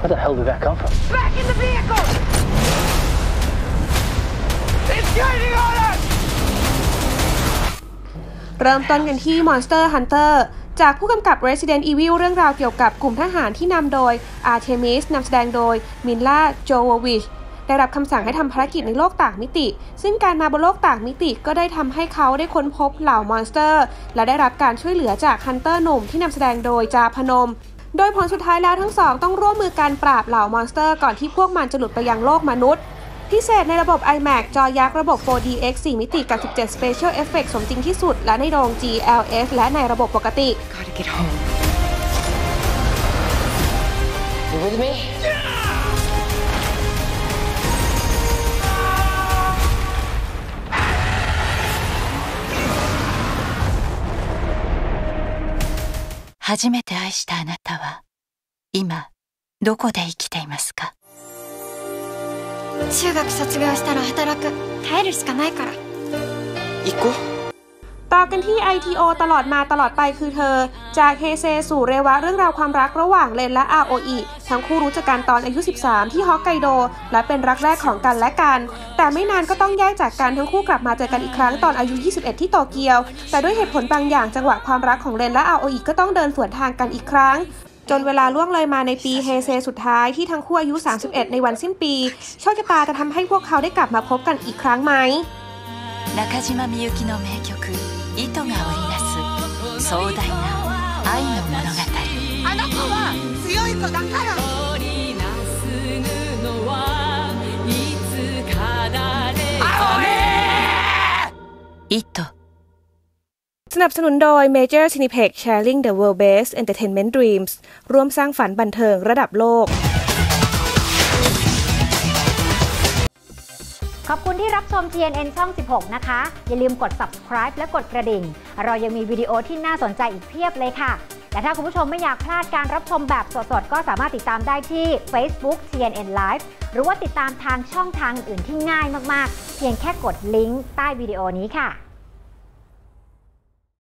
Where the hell did that come from? Back in the vehicle! It's guiding on us! เริ่มต้นกันที่ Monster Hunter จากผู้กำกับ Resident Evil เรื่องราวเกี่ยวกับกลุ่มทหารที่นำโดย Artemis นำแสดงโดย Milla Jovovich ได้รับคำสั่งให้ทำภารกิจในโลกต่างมิติซึ่งการมาบนโลกต่างมิติก็ได้ทำให้เขาได้ค้นพบเหล่ามอนสเตอร์และได้รับการช่วยเหลือจากฮันเตอร์หนุ่มที่นำแสดงโดยจาพนมโดยผลสุดท้ายแล้วทั้งสองต้องร่วมมือการปราบเหล่ามอนสเตอร์ก่อนที่พวกมันจะหลุดไปยังโลกมนุษย์พิเศษในระบบ iMac จอยักษ์ระบบ 4DX 4 มิติกับ 17 Special Effects สมจริงที่สุดและในโรง GLS และในระบบปกติ Gotta get home. You with me? Yeah! 初めて愛したあなたは今どこで生きていますか？中学卒業したら働く耐えるしかないから行こうต่อกันที่ ITO ตลอดมาตลอดไปคือเธอจากเฮเซสู่เรวะเรื่องราวความรักระหว่างเลนและอาโออิทั้งคู่รู้จักกันตอนอายุ 13 ที่ฮอกไกโดและเป็นรักแรกของกันและกันแต่ไม่นานก็ต้องแยกจากกันทั้งคู่กลับมาเจอกันอีกครั้งตอนอายุ 21 ที่โตเกียวแต่ด้วยเหตุผลบางอย่างจังหวะความรักของเลนและอาโออิก็ต้องเดินสวนทางกันอีกครั้งจนเวลาล่วงเลยมาในปีเฮเซสุดท้ายที่ทั้งคู่อายุ 31 ในวันสิ้นปีโชคชะตาจะทำให้พวกเขาได้กลับมาพบกันอีกครั้งไหมนาคาจิมะมิยุกิの名曲糸が織りなす壮大な愛の物語あの子は強い子だから糸สนับสนุนโดย Major Cineplex Sharing the World Best Entertainment Dreams ร่วมสร้างฝันบันเทิงระดับโลกขอบคุณที่รับชม TNN ช่อง 16 นะคะอย่าลืมกด subscribe และกดกระดิ่งเรายังมีวิดีโอที่น่าสนใจอีกเพียบเลยค่ะและถ้าคุณผู้ชมไม่อยากพลาดการรับชมแบบสดๆก็สามารถติดตามได้ที่ Facebook TNN Live หรือว่าติดตามทางช่องทางอื่นที่ง่ายมากๆเพียงแค่กดลิงก์ใต้วิดีโอนี้ค่ะ